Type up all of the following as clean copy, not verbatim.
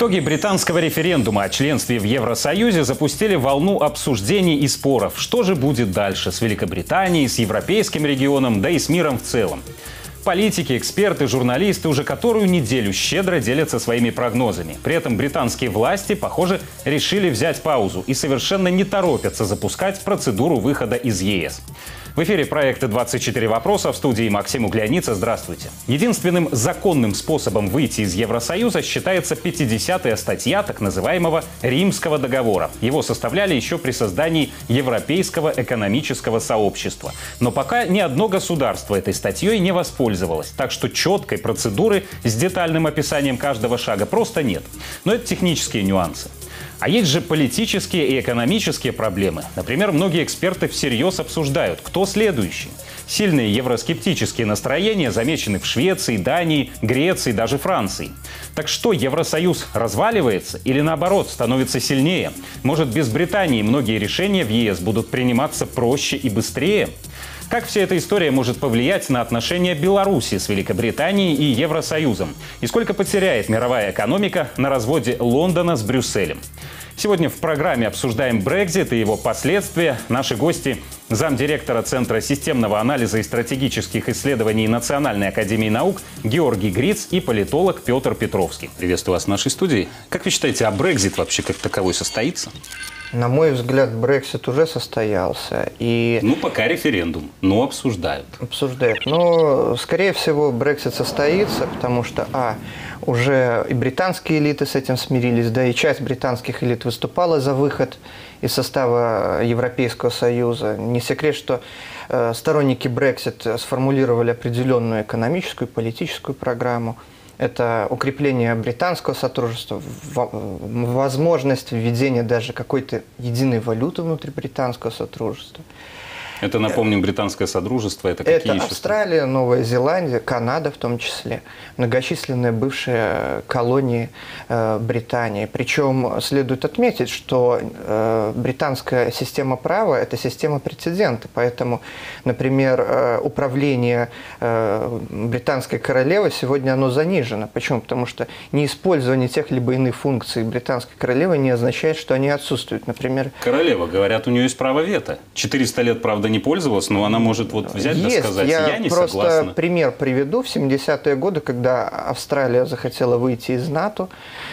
Итоги британского референдума о членстве в Евросоюзе запустили волну обсуждений и споров. Что же будет дальше с Великобританией, с европейским регионом, да и с миром в целом? Политики, эксперты, журналисты уже которую неделю щедро делятся своими прогнозами. При этом британские власти, похоже, решили взять паузу и совершенно не торопятся запускать процедуру выхода из ЕС. В эфире проекта «24 вопроса», в студии Максим Угляница. Здравствуйте. Единственным законным способом выйти из Евросоюза считается 50-я статья так называемого Римского договора. Его составляли еще при создании Европейского экономического сообщества. Но пока ни одно государство этой статьей не воспользовалось. Так что четкой процедуры с детальным описанием каждого шага просто нет. Но это технические нюансы. А есть же политические и экономические проблемы. Например, многие эксперты всерьез обсуждают, кто следующий. Сильные евроскептические настроения замечены в Швеции, Дании, Греции, даже Франции. Так что, Евросоюз разваливается или, наоборот, становится сильнее? Может, без Британии многие решения в ЕС будут приниматься проще и быстрее? Как вся эта история может повлиять на отношения Беларуси с Великобританией и Евросоюзом? И сколько потеряет мировая экономика на разводе Лондона с Брюсселем? Сегодня в программе обсуждаем Brexit и его последствия. Наши гости – замдиректора Центра системного анализа и стратегических исследований Национальной академии наук Георгий Гриц и политолог Петр Петровский. Приветствую вас в нашей студии. Как вы считаете, а Brexit вообще как таковой состоится? На мой взгляд, Brexit уже состоялся. И... Ну, пока референдум, но обсуждают. Обсуждают. Но, скорее всего, Brexit состоится, потому что, уже и британские элиты с этим смирились, да и часть британских элит выступала за выход из состава Европейского Союза. Не секрет, что сторонники Brexit сформулировали определенную экономическую и политическую программу. Это укрепление британского содружества, возможность введения даже какой-то единой валюты внутри британского содружества. Это, напомним, британское содружество. Это какие еще? Австралия, Новая Зеландия, Канада в том числе. Многочисленные бывшие колонии Британии. Причем следует отметить, что британская система права – это система прецедента. Поэтому, например, управление британской королевой сегодня оно занижено. Почему? Потому что неиспользование тех либо иных функций британской королевы не означает, что они отсутствуют. Например, королева, говорят, у нее есть право вето. 400 лет, правда, не пользовалась, но она может вот взять и да сказать, я не согласна. Я просто пример приведу. В 70-е годы, когда Австралия захотела выйти из НАТО,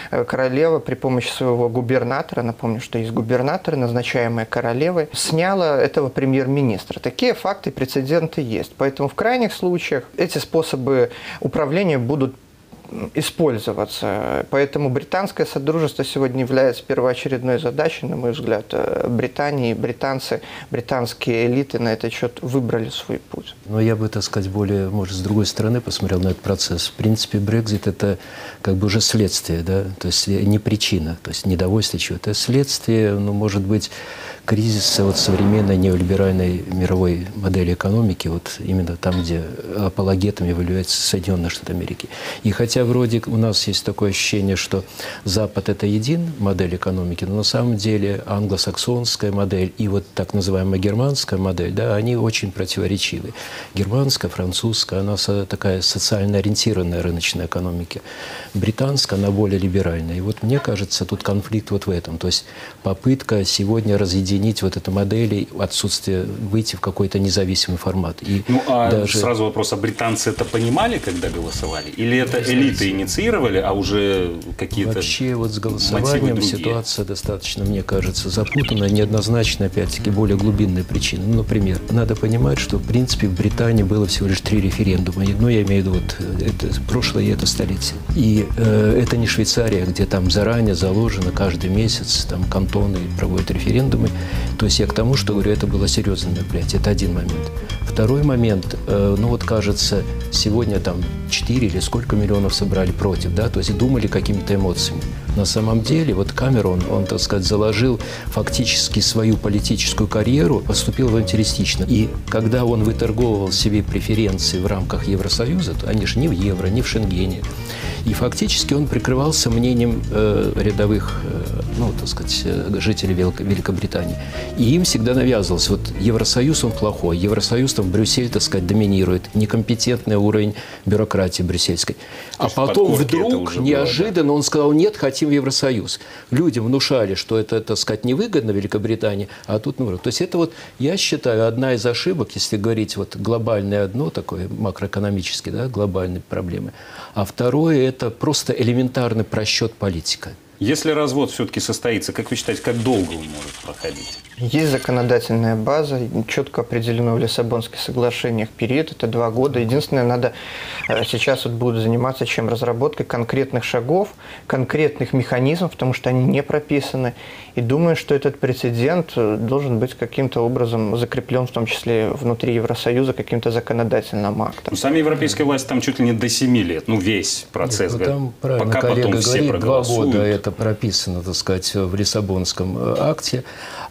королева при помощи своего губернатора, напомню, что есть губернаторы, назначаемые королевой, сняла этого премьер-министра. Такие факты, прецеденты есть. Поэтому в крайних случаях эти способы управления будут использоваться. Поэтому британское содружество сегодня является первоочередной задачей, на мой взгляд, Британии. Британцы, британские элиты на этот счет выбрали свой путь. Но я бы, так сказать, более, может, с другой стороны посмотрел на этот процесс. В принципе, Brexit – это как бы уже следствие, да, то есть не причина, то есть недовольство чего-то. Следствие, ну, может быть, кризиса вот современной неолиберальной мировой модели экономики, вот именно там, где апологетами являются Соединенные Штаты Америки. И хотя вроде у нас есть такое ощущение, что Запад – это един модель экономики, но на самом деле англосаксонская модель и вот так называемая германская модель, да, они очень противоречивы. Германская, французская, она такая социально ориентированная рыночная экономика. Британская, она более либеральная. И вот мне кажется, тут конфликт вот в этом. То есть попытка сегодня разъединить вот эту модель и отсутствие выйти в какой-то независимый формат. И даже... сразу вопрос, а британцы это понимали, когда голосовали? Или это элиты инициировали, а уже какие-то вообще вот с голосованием ситуация достаточно, мне кажется, запутанная, неоднозначная, опять-таки, более глубинная причина. Ну, например, надо понимать, что, в принципе, в Британии было всего лишь 3 референдума. Ну, я имею в виду вот это прошлое и это столетие. И это не Швейцария, где там заранее заложено каждый месяц, там кантоны проводят референдумы. То есть я к тому, что говорю, это было серьезное мероприятие. Это один момент. Второй момент, ну вот кажется, сегодня там 4 или сколько миллионов собрали против, да, то есть думали какими-то эмоциями. На самом деле, вот Камерон, он, так сказать, заложил фактически свою политическую карьеру, поступил авантюристично. И когда он выторговывал себе преференции в рамках Евросоюза, то они же не в евро, не в Шенгене. И фактически он прикрывался мнением рядовых, ну, так сказать, жителей Великобритании. И им всегда навязывалось, вот Евросоюз, он плохой, Евросоюз там в Брюсселе, так сказать, доминирует, некомпетентный уровень бюрократии брюссельской. А потом вдруг, неожиданно, он сказал, нет, хотим в Евросоюз. Людям внушали, что это, так сказать, невыгодно Великобритании, а тут... Ну, то есть это, вот, я считаю, одна из ошибок, если говорить вот глобальное одно, такое макроэкономические, да, глобальные проблемы. А второе – это просто элементарный просчет политика. Если развод все-таки состоится, как вы считаете, как долго он может проходить? Есть законодательная база, четко определено в Лиссабонских соглашениях период, это 2 года. Единственное, надо сейчас вот будут заниматься чем? Разработкой конкретных шагов, конкретных механизмов, потому что они не прописаны. И думаю, что этот прецедент должен быть каким-то образом закреплен, в том числе внутри Евросоюза, каким-то законодательным актом. Ну, сами европейские власти там чуть ли не до 7 лет, ну весь процесс. Нет, ну, там, пока потом все говорит, проголосуют. 2 года это прописано, так сказать, в Лиссабонском акте.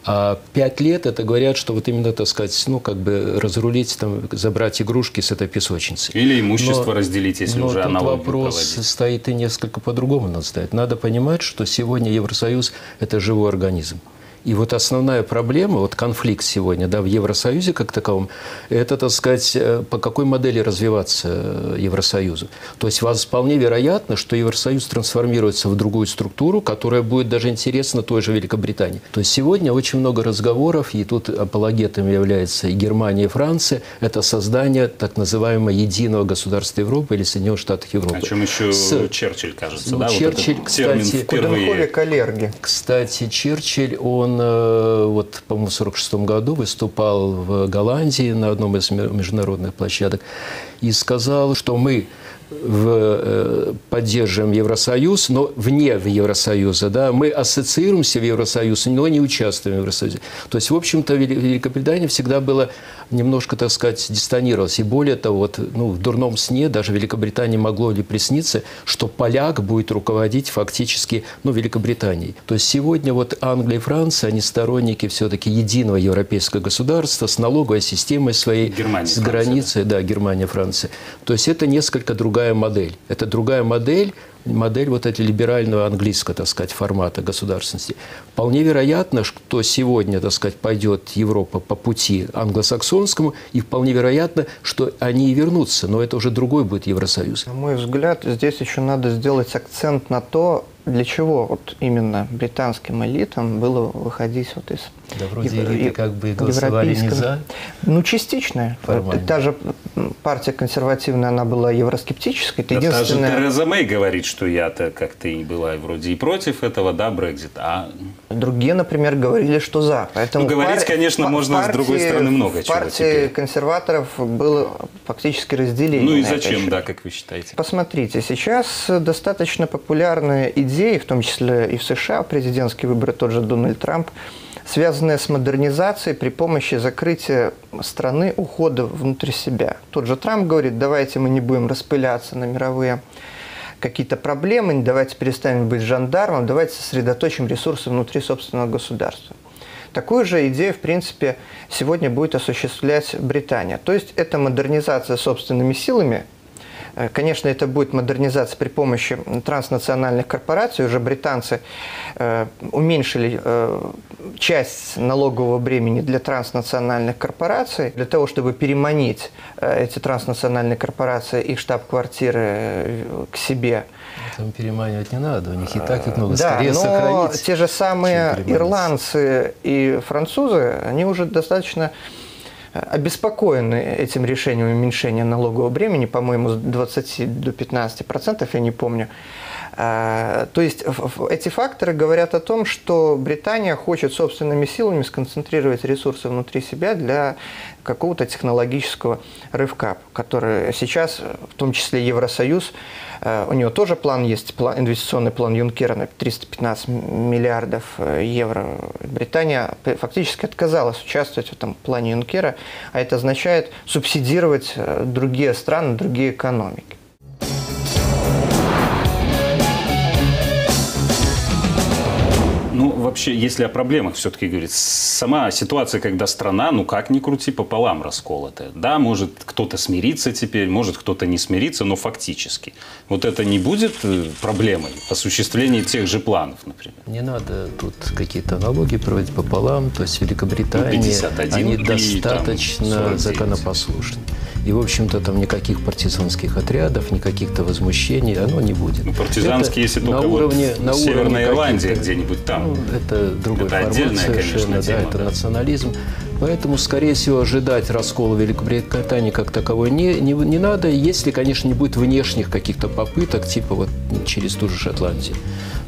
А 5 лет это говорят, что вот именно, так сказать, ну, как бы разрулить, там, забрать игрушки с этой песочницы. Или имущество разделить, если уже аналогию проводить. Вопрос стоит и несколько по-другому надо стоять. Надо понимать, что сегодня Евросоюз – это живой организм. И вот основная проблема, вот конфликт сегодня, да, в Евросоюзе как таковом, это, так сказать, по какой модели развиваться Евросоюзу. То есть вполне вероятно, что Евросоюз трансформируется в другую структуру, которая будет даже интересна той же Великобритании. То есть сегодня очень много разговоров, и тут апологетами являются и Германия, и Франция, это создание так называемого единого государства Европы или Соединенных Штатов Европы. О чем еще Черчилль, кажется, ну, да? Черчилль, вот термин, кстати, впервые. Кстати, Черчилль, он вот, по-моему, в 1946 году выступал в Голландии на одном из международных площадок и сказал, что мы поддерживаем Евросоюз, но вне Евросоюза. Да? Мы ассоциируемся в Евросоюз, но не участвуем в Евросоюзе. То есть, в общем-то, Великобритания всегда была немножко, так сказать, дистанировалась. И более того, вот, ну, в дурном сне даже Великобритании могло ли присниться, что поляк будет руководить фактически, ну, Великобританией. То есть сегодня вот Англия и Франция, они сторонники все-таки единого европейского государства с налоговой системой своей, Германия, с границей, да, Германия, Франция. То есть это несколько другое. Модель. Это другая модель, модель вот этого либерального английского, так сказать, формата государственности. Вполне вероятно, что сегодня, так сказать, пойдет Европа по пути англосаксонскому, и вполне вероятно, что они и вернутся, но это уже другой будет Евросоюз. На мой взгляд, здесь еще надо сделать акцент на то, для чего вот именно британским элитам было выходить вот из... Да, вроде элиты как бы голосовали не за. Ну, частично. Формально. Та же партия консервативная, она была евроскептической. Это да, единственная... Та же Терреза Мэй говорит, что я-то как-то и была вроде и против этого, да, Brexit, а... Другие, например, говорили, что за. Поэтому ну, говорить, конечно, можно партии, с другой стороны много чего. Партии консерваторов было фактически разделение. Ну и зачем, да, как вы считаете? Посмотрите, сейчас достаточно популярная идея, в том числе и в США, президентские выборы, тот же Дональд Трамп, связанные с модернизацией при помощи закрытия страны, ухода внутрь себя. Тот же Трамп говорит, давайте мы не будем распыляться на мировые какие-то проблемы, давайте перестанем быть жандармом, давайте сосредоточим ресурсы внутри собственного государства. Такую же идею, в принципе, сегодня будет осуществлять Британия. То есть это модернизация собственными силами. Конечно, это будет модернизация при помощи транснациональных корпораций. Уже британцы уменьшили часть налогового бремени для транснациональных корпораций, для того, чтобы переманить эти транснациональные корпорации, их штаб-квартиры к себе. Там переманивать не надо, у них и так их много, скорее сохранить. Да, но те же самые ирландцы и французы, они уже достаточно... обеспокоены этим решением уменьшения налогового бремени, по-моему, с 20 до 15%, я не помню. То есть эти факторы говорят о том, что Британия хочет собственными силами сконцентрировать ресурсы внутри себя для какого-то технологического рывка, который сейчас, в том числе Евросоюз, у него тоже план есть, инвестиционный план Юнкера на 315 миллиардов евро. Британия фактически отказалась участвовать в этом плане Юнкера, а это означает субсидировать другие страны, другие экономики. Ну, вообще, если о проблемах все-таки говорить, сама ситуация, когда страна, ну как ни крути, пополам расколотая. Да, может кто-то смирится теперь, может кто-то не смирится, но фактически. Вот это не будет проблемой осуществления тех же планов, например? Не надо тут какие-то аналогии проводить пополам. То есть Великобритания, 51, они достаточно законопослушны. И, в общем-то, там никаких партизанских отрядов, никаких-то возмущений, оно не будет. Ну, партизанские, если только на уровне, вот на Северной Ирландии где-нибудь там. Ну, это другая формация совершенно, да, это национализм. Поэтому, скорее всего, ожидать раскола Великобритании как таковой не надо, если, конечно, не будет внешних каких-то попыток, типа вот через ту же Шотландию.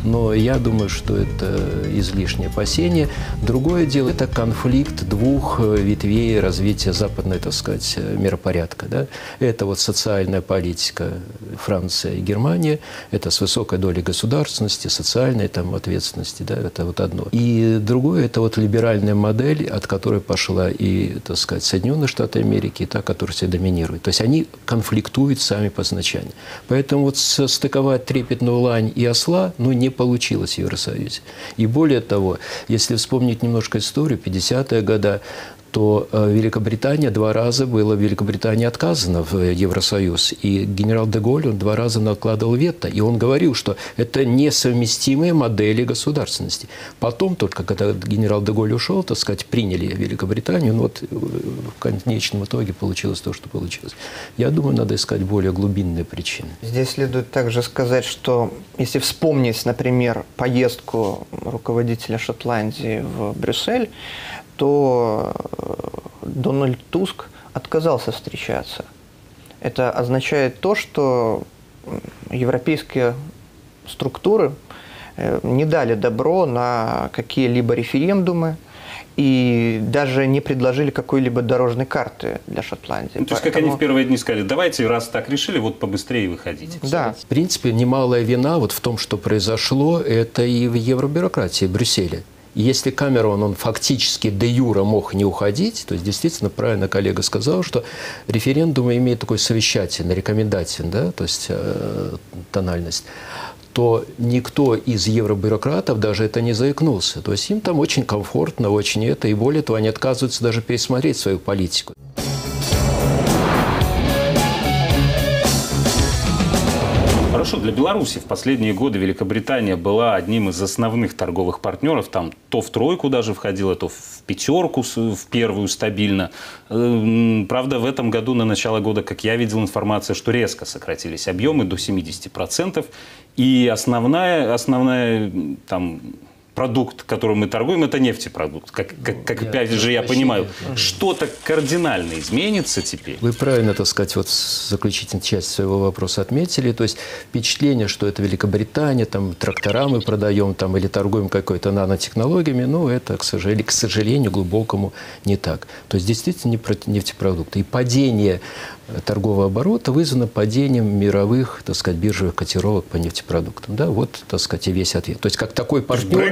Но я думаю, что это излишнее опасение. Другое дело – это конфликт двух ветвей развития западной, так сказать, миропорядка. Да? Это вот социальная политика Франции и Германии, это с высокой долей государственности, социальной там, ответственности, да? Это вот одно. И другое – это вот либеральная модель, от которой пошла и, так сказать, Соединенные Штаты Америки, и та, которая все доминирует. То есть они конфликтуют сами по значению. Поэтому вот состыковать трепетную лань и осла, ну, не получилось в Евросоюзе. И более того, если вспомнить немножко историю, 50-е годы, то Великобритания два раза была отказана в Евросоюз. И генерал де Голль, он два раза накладывал вето. И он говорил, что это несовместимые модели государственности. Потом только, когда генерал де Голль ушел, так сказать, приняли Великобританию. Ну, вот в конечном итоге получилось то, что получилось. Я думаю, надо искать более глубинные причины. Здесь следует также сказать, что если вспомнить, например, поездку руководителя Шотландии в Брюссель, то Дональд Туск отказался встречаться. Это означает то, что европейские структуры не дали добро на какие-либо референдумы и даже не предложили какой-либо дорожной карты для Шотландии. Ну, то есть, как они в первые дни сказали, давайте, раз так решили, вот побыстрее выходите. Да. В принципе, немалая вина вот в том, что произошло, это и в евробюрократии в Брюсселе. Если Камерон, он фактически де-юре мог не уходить, то есть действительно правильно коллега сказал, что референдум имеет такой совещательный, рекомендательный, да, то есть тональность, то никто из евробюрократов даже это не заикнулся. То есть им там очень комфортно, очень это, и более того, они отказываются даже пересмотреть свою политику. Хорошо, для Беларуси в последние годы Великобритания была одним из основных торговых партнеров. Там то в тройку даже входила, то в пятерку, в первую стабильно. Правда, в этом году, на начало года, как я видел, информация, что резко сократились объемы до 70%. И основная там... продукт, которым мы торгуем, это нефтепродукт. Как опять же, я понимаю, что-то кардинально изменится теперь. Вы правильно, так сказать, вот заключительную часть своего вопроса отметили. То есть впечатление, что это Великобритания, там трактора мы продаем там, или торгуем какой-то нанотехнологиями, ну это, к сожалению, глубокому не так. То есть действительно нефтепродукты. И падение торгового оборота вызвано падением мировых, так сказать, биржевых котировок по нефтепродуктам. Да, вот, так сказать, и весь ответ. То есть как такой партнер...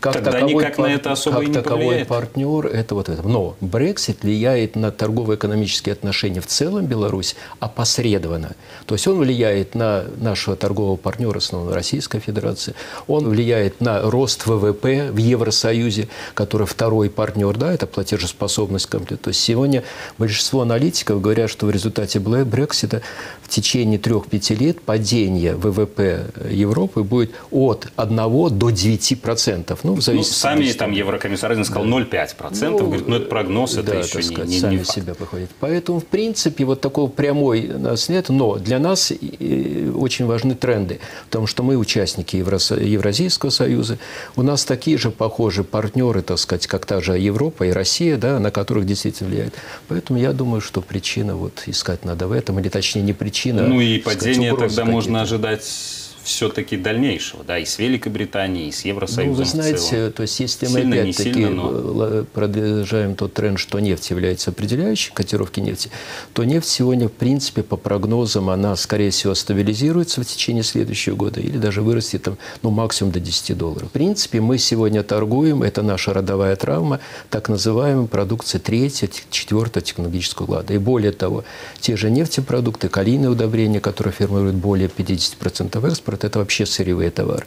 Как тогда таковой, никак на это особо как не таковой партнер, это вот это. Но Brexit влияет на торгово-экономические отношения в целом Беларусь опосредованно. То есть он влияет на нашего торгового партнера, основного Российской Федерации. Он влияет на рост ВВП в Евросоюзе, который второй партнер, да, это платежеспособность комплект. То есть сегодня большинство аналитиков говорят, что в результате Brexit в течение 3-5 лет падение ВВП Европы будет от 1 до 9%. Ну, в зависимости, сами там еврокомиссар один сказал 0,5%. Говорит, ну это прогноз, это да, еще сказать, не факт. Себя проходит. Поэтому, в принципе, вот такого прямой нас нет. Но для нас очень важны тренды. Потому что мы участники Евразийского союза. У нас такие же похожие партнеры, так сказать, как та же Европа и Россия, да, на которых действительно влияет. Поэтому я думаю, что причина вот искать надо в этом. Или точнее не причина. Ну и падение тогда можно ожидать... все-таки дальнейшего, да, и с Великобританией, и с Евросоюзом. Ну, вы знаете, то есть, если мы опять-таки продолжаем тот тренд, что нефть является определяющей, котировки нефти, то нефть сегодня, в принципе, по прогнозам, она, скорее всего, стабилизируется в течение следующего года или даже вырастет там, ну, максимум до $10. В принципе, мы сегодня торгуем, это наша родовая травма, так называемая продукция 3-4 технологического уклада. И более того, те же нефтепродукты, калийные удобрения, которые формируют более 50% экспорта, это вообще сырьевые товары.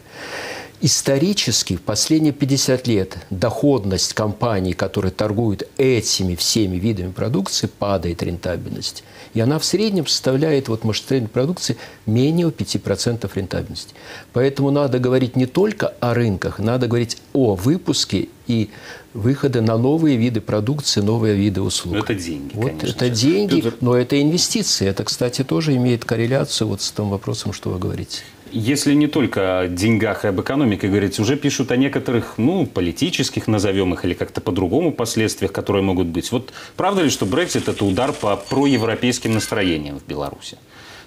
исторически в последние 50 лет доходность компаний, которые торгуют этими всеми видами продукции, падает рентабельность. И она в среднем составляет вот масштабной продукции менее 5% рентабельности. Поэтому надо говорить не только о рынках, надо говорить о выпуске и выходы на новые виды продукции, новые виды услуг. Но это деньги, вот, конечно. Это деньги, Петр... но это инвестиции. Это, кстати, тоже имеет корреляцию вот с тем вопросом, что вы говорите. Если не только о деньгах и об экономике говорить, уже пишут о некоторых, ну, политических, назовем их, или как-то по-другому последствиях, которые могут быть. Вот правда ли, что Brexit – это удар по проевропейским настроениям в Беларуси?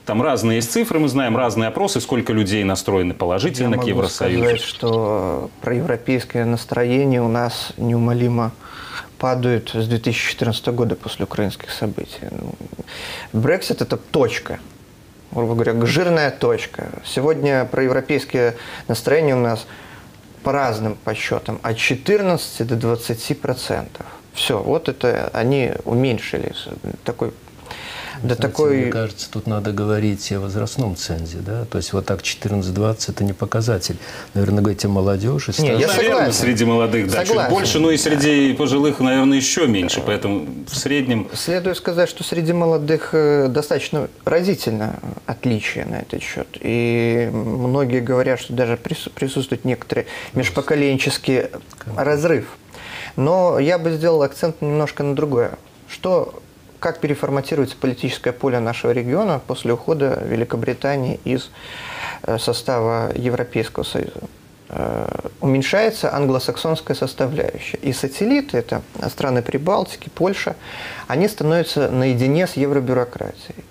Там разные есть цифры, мы знаем разные опросы, сколько людей настроены положительно к Евросоюзу. Я могу сказать, что проевропейское настроение у нас неумолимо падает с 2014 года после украинских событий. Brexit – это точка. Грубо говоря, жирная точка. Сегодня проевропейские настроения у нас по разным подсчетам от 14 до 20%. Все, вот это они уменьшили. Такой, да, такой... Мне кажется, тут надо говорить о возрастном цензе. Да? То есть вот так 14-20 это не показатель. Наверное, говорить о молодежи. Нет, я согласен. Среди молодых да, чуть больше, но и среди пожилых, наверное, еще меньше. Поэтому в среднем... Следует сказать, что среди молодых достаточно разительно отличие на этот счет. И многие говорят, что даже присутствует некоторый межпоколенческий разрыв. Но я бы сделал акцент немножко на другое. Что... Как переформатируется политическое поле нашего региона после ухода Великобритании из состава Европейского Союза? Уменьшается англосаксонская составляющая. И сателлиты, это страны Прибалтики, Польша, они становятся наедине с евробюрократией.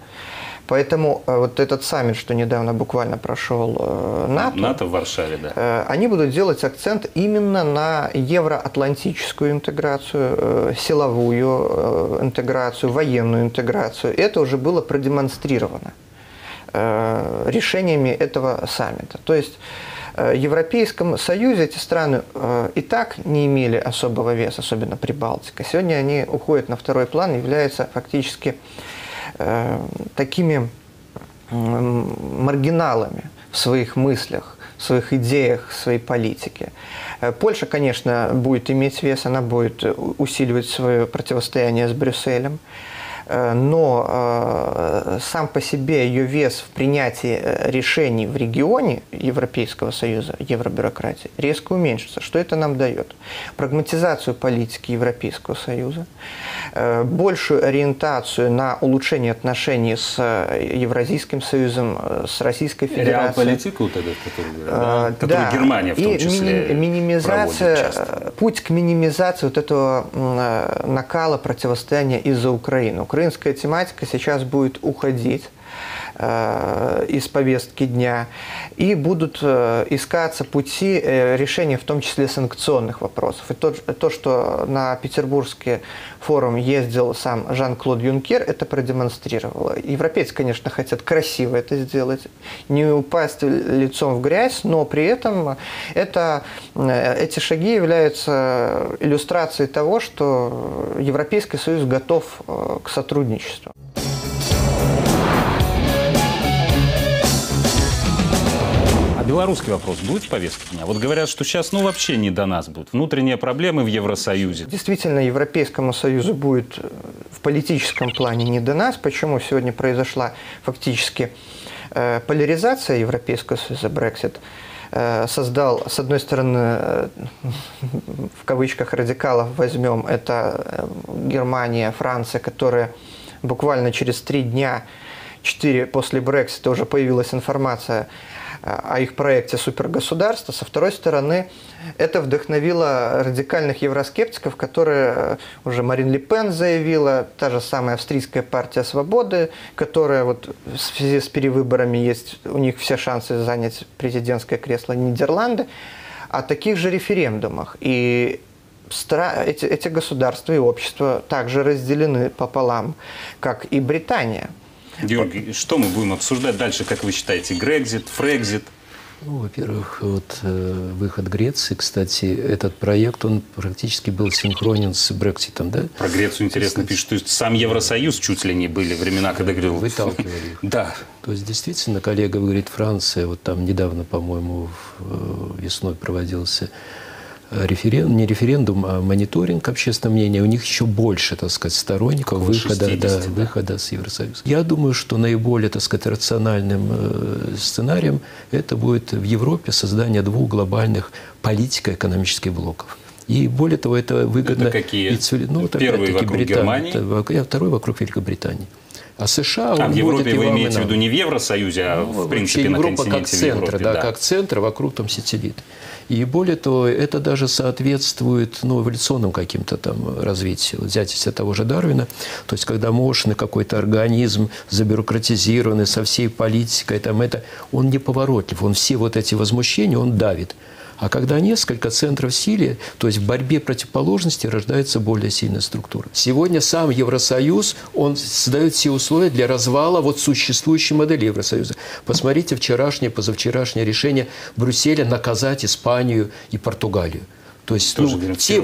Поэтому вот этот саммит, что недавно буквально прошел НАТО, в Варшаве, да. Они будут делать акцент именно на евроатлантическую интеграцию, силовую интеграцию, военную интеграцию. Это уже было продемонстрировано решениями этого саммита. То есть в Европейском Союзе эти страны и так не имели особого веса, особенно Прибалтика. Сегодня они уходят на второй план, являются фактически... такими маргиналами в своих мыслях, в своих идеях, в своей политике. Польша, конечно, будет иметь вес, она будет усиливать свое противостояние с Брюсселем, но сам по себе ее вес в принятии решений в регионе Европейского Союза, евробюрократии, резко уменьшится. Что это нам дает? Прагматизацию политики Европейского Союза, большую ориентацию на улучшение отношений с Евразийским Союзом, с Российской Федерацией. Реалполитику, которую Германия в том числе проводит. Путь к минимизации вот этого накала противостояния из-за Украины. Украинская тематика сейчас будет уходить из повестки дня, и будут искаться пути решения, в том числе санкционных вопросов. И то, что на Петербургский форум ездил сам Жан-Клод Юнкер, это продемонстрировало. Европейцы, конечно, хотят красиво это сделать, не упасть лицом в грязь, но при этом эти шаги являются иллюстрацией того, что Европейский Союз готов к сотрудничеству. Белорусский вопрос будет в повестке дня? Вот говорят, что сейчас ну вообще не до нас будут. Внутренние проблемы в Евросоюзе. Действительно, Европейскому Союзу будет в политическом плане не до нас. Почему сегодня произошла фактически поляризация Европейского Союза? Brexit создал, с одной стороны, в кавычках радикалов возьмем, это Германия, Франция, которые буквально через 3 дня, 4 после Brexit уже появилась информация о их проекте супергосударства. Со второй стороны, это вдохновило радикальных евроскептиков, которые уже Марин Лепен заявила, та же самая австрийская партия свободы, которая вот в связи с перевыборами есть, у них все шансы занять президентское кресло Нидерланды, о таких же референдумах. И эти государства и общества также разделены пополам, как и Британия. Георгий, что мы будем обсуждать дальше, как вы считаете? Грекзит, Фрекзит? Ну, во-первых, вот выход Греции, кстати, этот проект, он практически был синхронен с Брекситом, да? Про Грецию интересно пишут, то есть сам Евросоюз чуть ли не были времена, когда говорил... Выталкивали их. Да. То есть, действительно, коллега говорит, Франция, вот там недавно, по-моему, весной проводился не референдум, а мониторинг общественного мнения. У них еще больше, так сказать, сторонников выхода, 60, да, выхода с Евросоюза. Я думаю, что наиболее, так сказать, рациональным сценарием это будет в Европе создание двух глобальных политико-экономических блоков. И более того, это выгодно... Это какие? Ну, первый вокруг Германии? А второй вокруг Великобритании. А США... А в Европе вы имеете в виду не в Евросоюзе, а ну, в принципе Европа на континенте в Европе. Да, да, как центр, вокруг там сателлит. И более того, это даже соответствует ну, эволюционным каким-то там развитию. Вот взять из того же Дарвина, то есть когда мощный какой-то организм, забюрократизированный, со всей политикой, там, это, он неповоротлив, он все вот эти возмущения, он давит. А когда несколько центров силы, то есть в борьбе противоположностей рождается более сильная структура. Сегодня сам Евросоюз, он создает все условия для развала вот существующей модели Евросоюза. Посмотрите вчерашнее, позавчерашнее решение Брюсселя наказать Испанию и Португалию. То есть ну, те,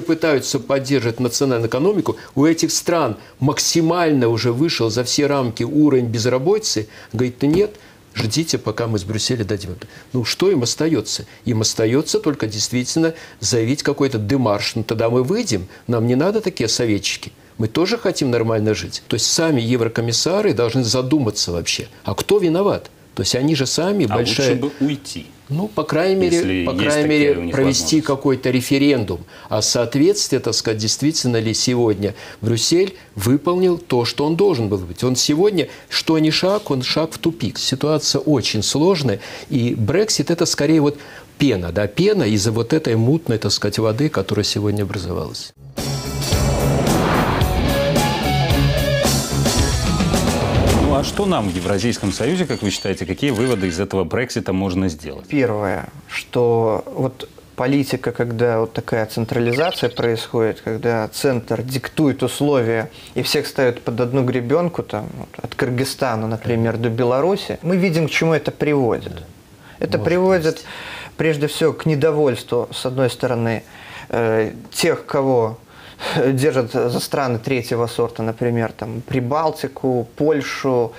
пытаются поддерживать национальную экономику. У этих стран максимально уже вышел за все рамки уровень безработицы. Говорит, да нет. Ждите, пока мы с Брюсселя дадим. Ну, что им остается? Им остается только действительно заявить какой-то демарш. Ну, тогда мы выйдем, нам не надо такие советчики. Мы тоже хотим нормально жить. То есть сами еврокомиссары должны задуматься вообще, а кто виноват? То есть они же сами большая... лучше бы уйти. Ну, по крайней мере провести какой-то референдум. А соответствие, так сказать, действительно ли сегодня Брюссель выполнил то, что он должен был быть. Он сегодня, что ни шаг, он шаг в тупик. Ситуация очень сложная. И Брексит – это скорее вот пена, да, пена из-за вот этой мутной, так сказать, воды, которая сегодня образовалась. А что нам в Евразийском Союзе, как вы считаете, какие выводы из этого Брексита можно сделать? Первое, что вот политика, когда вот такая централизация происходит, когда центр диктует условия и всех ставят под одну гребенку, там, от Кыргызстана, например, до Беларуси, мы видим, к чему это приводит. Это приводит, прежде всего, к недовольству, с одной стороны, тех, кого... держат за страны третьего сорта, например, там, Прибалтику, Польшу,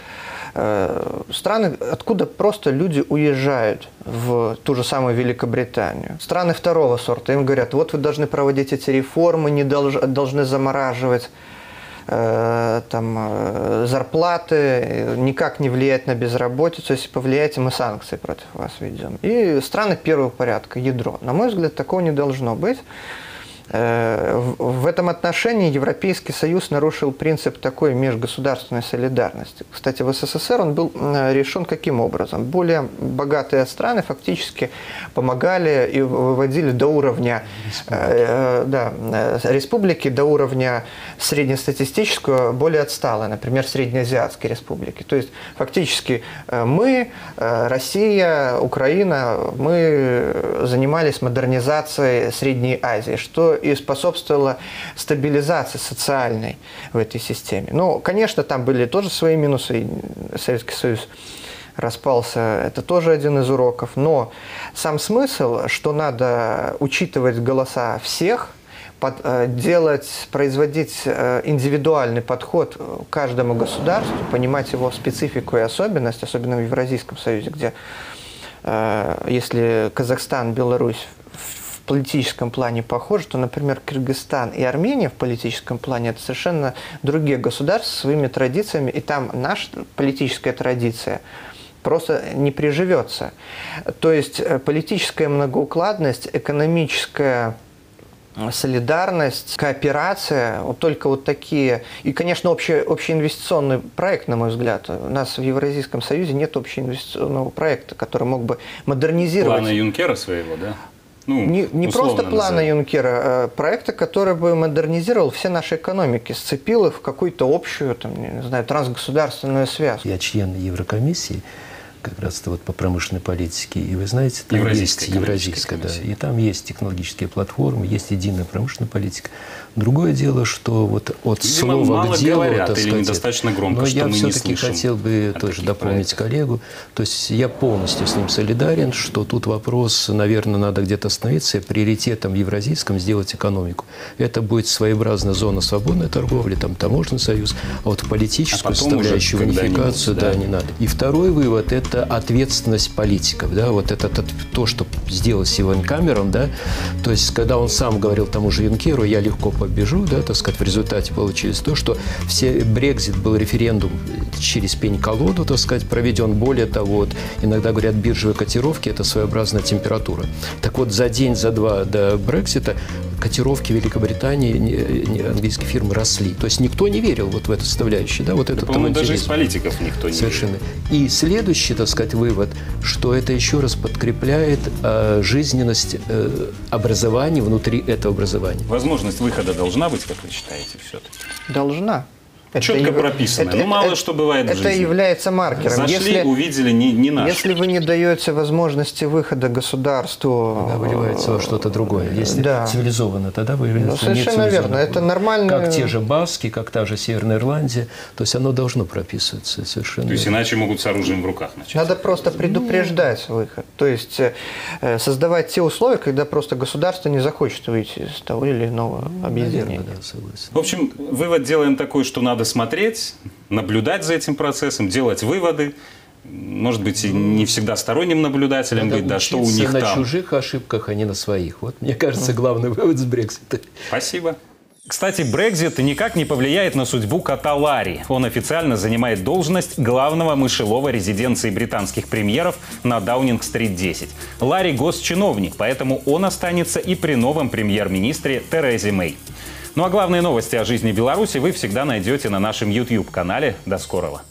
страны, откуда просто люди уезжают в ту же самую Великобританию. Страны второго сорта, им говорят, вот вы должны проводить эти реформы, не должны замораживать там, зарплаты, никак не влиять на безработицу, если повлияете, мы санкции против вас ведем. И страны первого порядка, ядро. На мой взгляд, такого не должно быть. В этом отношении Европейский Союз нарушил принцип такой межгосударственной солидарности. Кстати, в СССР он был решен каким образом? Более богатые страны фактически помогали и выводили до уровня республики, до уровня среднестатистического, более отсталой, например, среднеазиатской республики. То есть фактически мы, Россия, Украина, мы занимались модернизацией Средней Азии, что и способствовало стабилизации социальной в этой системе. Ну, конечно, там были тоже свои минусы, Советский Союз распался, это тоже один из уроков, но сам смысл, что надо учитывать голоса всех, производить индивидуальный подход к каждому государству, понимать его специфику и особенность, особенно в Евразийском Союзе, где если Казахстан, Беларусь в политическом плане похожи, то, например, Кыргызстан и Армения в политическом плане – это совершенно другие государства со своими традициями, и там наша политическая традиция просто не приживется. То есть политическая многоукладность, экономическая солидарность, кооперация, вот только вот такие. И, конечно, общеинвестиционный проект, на мой взгляд. У нас в Евразийском Союзе нет общеинвестиционного проекта, который мог бы модернизировать… Плана Юнкера своего, да? Ну, не просто плана Юнкера, а проекта, который бы модернизировал все наши экономики, сцепил их в какую-то общую, там, не знаю, трансгосударственную связь. Я член Еврокомиссии, как раз вот по промышленной политике. И вы знаете, там Евразийская, да. И там есть технологические платформы, есть единая промышленная политика. Другое дело, что вот от видимо, слова к делу, говорят, так сказать, или недостаточно громко, но что я все-таки хотел бы тоже дополнить коллегу. То есть я полностью с ним солидарен, что тут вопрос, наверное, надо где-то остановиться, приоритетом евразийском сделать экономику. Это будет своеобразная зона свободной торговли, там таможенный союз, а вот политическую составляющую унификацию, да, не надо. И второй вывод – это ответственность политиков. Да, вот это то, что сделал сегодня Камерон, да, то есть когда он сам говорил тому же Юнкеру, я легко побежу, да, так сказать, в результате получилось то, что все Brexit был референдум через пень-колоду, так сказать, проведен. Более того, вот, иногда говорят, биржевые котировки – это своеобразная температура. Так вот, за день, за два до Brexit котировки Великобритании, английские фирмы росли. То есть никто не верил вот в эту составляющую. Да, вот это, по-моему, даже из политиков никто не верил. И следующий, так сказать, вывод, что это еще раз подкрепляет жизненность образования внутри этого образования. Возможность выхода должна быть, как вы считаете, все-таки? Должна. Четко прописано. Ну, мало что бывает в жизни. Это является маркером. Зашли, если, увидели, не нашли. Если вы не даете возможности выхода государству... Да, выливается во что-то другое. Если цивилизованно, тогда выливается не цивилизованно. Совершенно верно. Это нормально. Как те же Баски, как та же Северная Ирландия. То есть оно должно прописываться совершенно. То есть иначе могут с оружием в руках начать. Надо просто предупреждать выход. То есть создавать те условия, когда просто государство не захочет выйти с того или иного объединения. Наверное, да, согласен. В общем, вывод делаем такой, что надо смотреть, наблюдать за этим процессом, делать выводы. Может быть, и не всегда сторонним наблюдателем быть, да, что у них там. На чужих ошибках, а не на своих. Вот, мне кажется, главный вывод с Брексита. Спасибо. Кстати, Brexit никак не повлияет на судьбу кота Ларри. Он официально занимает должность главного мышелова резиденции британских премьеров на Даунинг-стрит 10. Ларри госчиновник, поэтому он останется и при новом премьер-министре Терезе Мэй. Ну а главные новости о жизни Беларуси вы всегда найдете на нашем YouTube-канале. До скорого!